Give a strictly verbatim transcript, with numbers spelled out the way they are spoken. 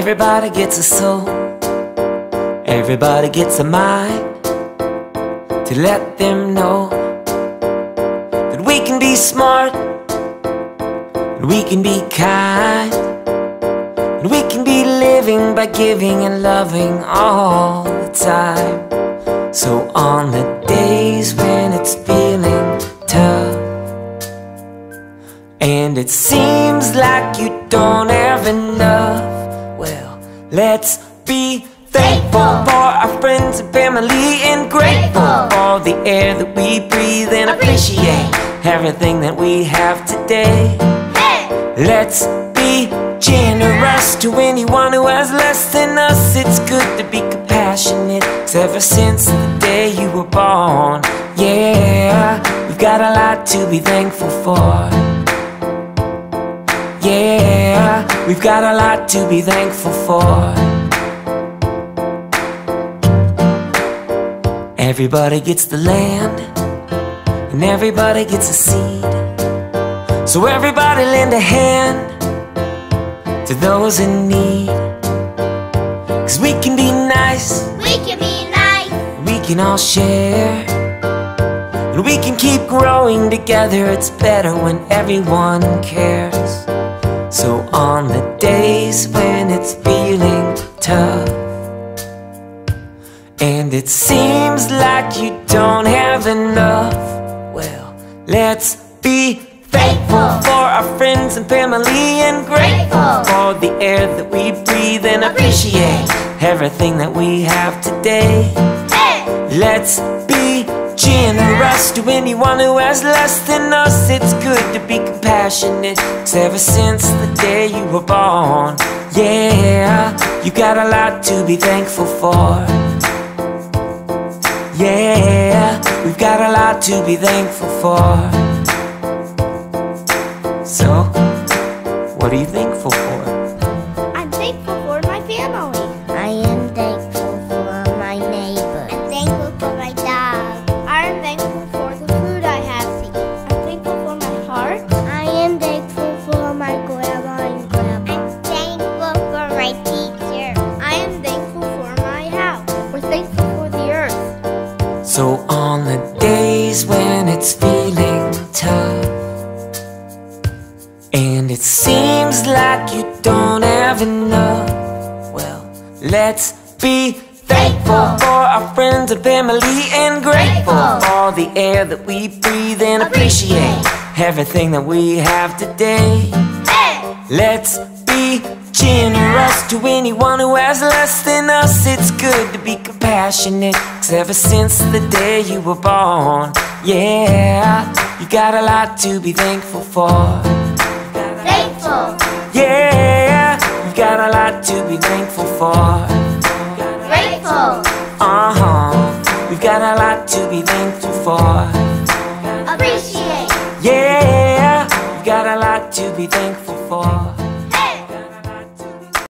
Everybody gets a soul, everybody gets a mind, to let them know that we can be smart, that we can be kind, that we can be living by giving and loving all the time. So on the days when it's feeling tough and it seems like you don't have enough, well, let's be thankful for our friends and family, and grateful for the air that we breathe, and appreciate everything that we have today. Let's be generous to anyone who has less than us. It's good to be compassionate, 'cause ever since the day you were born, yeah, we've got a lot to be thankful for. Yeah, we've got a lot to be thankful for. Everybody gets the land, and everybody gets a seed, so everybody lend a hand to those in need. 'Cause we can be nice, we can be nice, we can all share, and we can keep growing together. It's better when everyone cares. So on the days when it's feeling tough and it seems like you don't have enough, well, let's be thankful for our friends and family, and grateful for the air that we breathe, and appreciate everything that we have today. Hey! Let's be generous to anyone who has less than us. It's good to be compassionate, 'cause ever since the day you were born, yeah, you got a lot to be thankful for. Yeah, we've got a lot to be thankful for. So, what are you thankful for? I'm thankful for my family. I am thankful for my neighbor. I'm thankful for my dog. I'm thankful for the food I have to eat. I'm thankful for my heart. I am thankful for my grandma and grandpa. I'm thankful for my teacher. I am thankful for my house. We're thankful for the earth. So on the days when it's feeling tough and it seems like you don't have enough, well, let's be thankful for our friends and family, and grateful for the air that we breathe, and appreciate everything that we have today. Let's be generous to anyone who has less than us. It's good to be compassionate, 'cause ever since the day you were born, yeah, you got a lot to be thankful for. Thankful. Yeah, you got a lot to be thankful for. Uh-huh, we've got a lot to be thankful for. Appreciate. Yeah, we've got a lot to be thankful for.